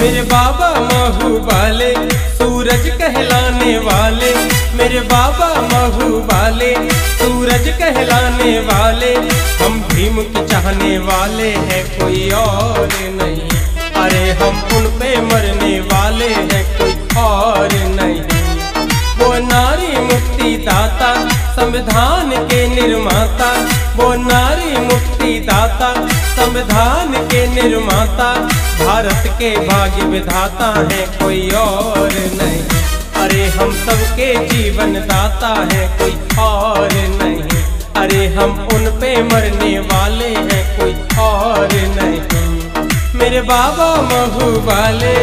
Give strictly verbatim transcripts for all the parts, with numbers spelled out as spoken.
मेरे बाबा महू वाले सूरज कहलाने वाले, मेरे बाबा महू वाले सूरज कहलाने वाले, हम भीम के चाहने वाले हैं कोई और नहीं। अरे हम उन पे मरने वाले हैं कोई और नहीं। वो नारी मुक्ति दाता संविधान के निर्माता, वो नारी मुक्ति दाता संविधान के निर्माता, भारत के भाग्य विधाता है कोई और नहीं। अरे हम सबके जीवन दाता है कोई और नहीं। अरे हम उन पे मरने वाले हैं कोई और नहीं। मेरे बाबा महू वाले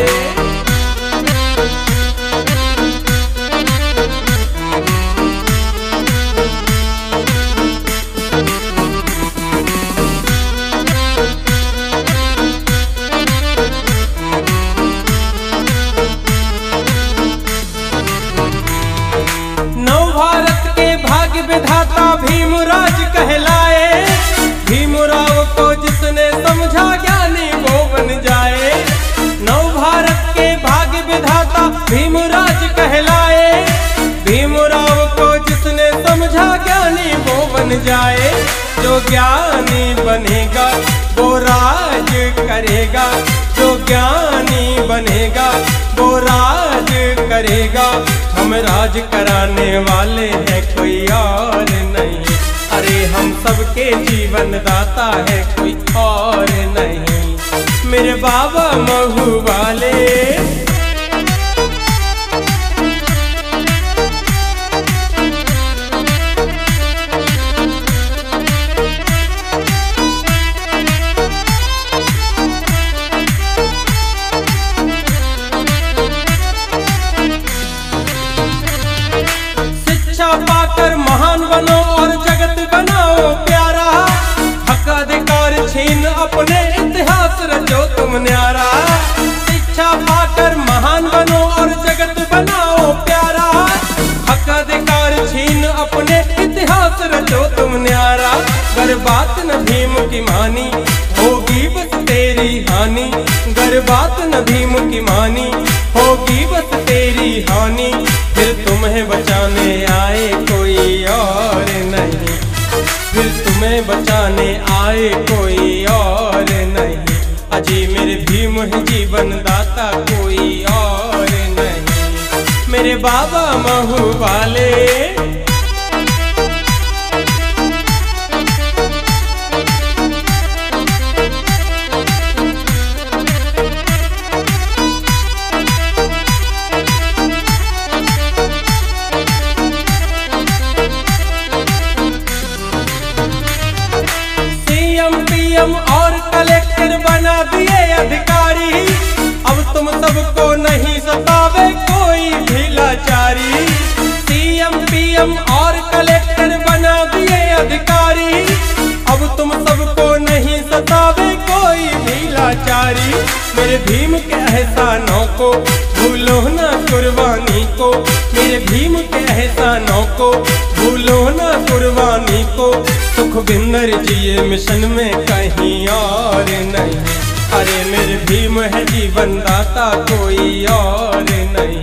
विधाता भीमराज कहलाए, भीमराव को जिसने समझा ज्ञानी वो बन जाए। नव भारत के भाग्य विधाता भीमराज कहलाए, भीमराव को जिसने समझा ज्ञानी वो बन जाए। जो ज्ञानी बनेगा वो राज करेगा, जो ज्ञानी बनेगा वो राज करेगा। हम राज कराने वाले हैं कोई और नहीं। अरे हम सबके जीवन दाता है कोई और नहीं। मेरे बाबा महू वाले पाकर महान बनो और जगत बनाओ प्यारा, हक अधिकार छीन अपने इतिहास रचो तुम न्यारा। शिक्षा पाकर महान बनो और जगत बनाओ प्यारा, हक अधिकार छीन अपने इतिहास रचो तुम न्यारा। अगर बात न भीम की मानी होगी बस तेरी हानि, अगर बात न भीम की मानी होगी बस तेरी हानि, फिर तुम्हें बचाने आए कोई और नहीं। फिर तुम्हें बचाने आए कोई और नहीं। अजी मेरे भीम है जीवन दाता कोई और नहीं। मेरे बाबा महू वाले और कलेक्टर बना दिए अधिकारी, अब तुम सबको नहीं सतावे कोई भी लाचारी। सीएम पीएम और कलेक्टर बना दिए अधिकारी, अब तुम सबको नहीं सतावे कोई भी लाचारी। मेरे भीम के एहसानों को भूलो ना कुर्बानी को, मेरे भीम के एहसानों को भूलो ना कुर्बानी को। सुखविंदर जिए मिशन में कहीं और नहीं। अरे मेरे भीम है जीवन दाता कोई और नहीं।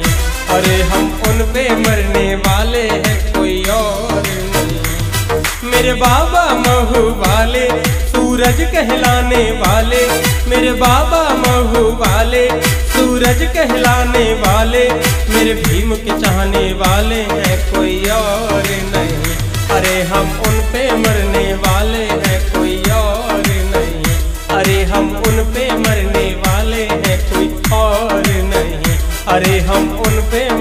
अरे हम उन पे मरने वाले हैं कोई और नहीं। मेरे बाबा महू वाले सूरज कहलाने वाले, मेरे बाबा महू वाले सूरज कहलाने वाले, मेरे भीम के चाहने वाले हैं कोई और नहीं। अरे हम उन पे मरने वाले हैं कोई और नहीं। अरे हम उन पे मरने वाले हैं कोई और नहीं। अरे हम उन पे